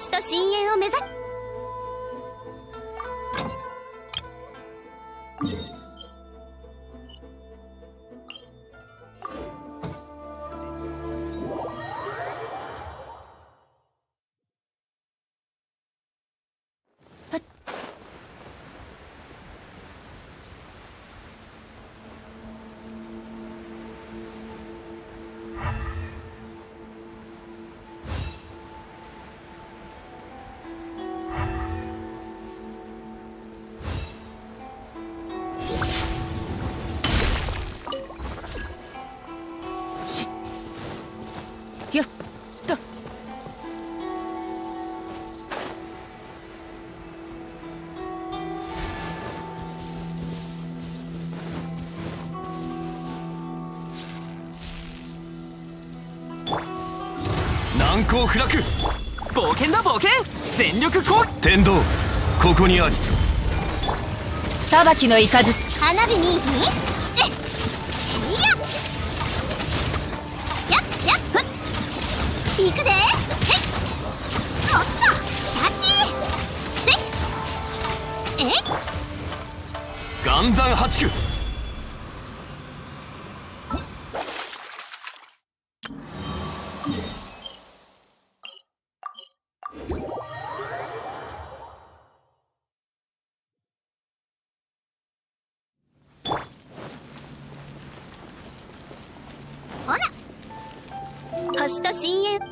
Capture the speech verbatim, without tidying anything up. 星と深淵を目指す。難攻不落、冒険だ冒険、全力攻撃。天道ここにあり。裁きのいかず、花火見えひん。行くで。おっと、ラッキー。え？岩山八九。ほな、星と深淵。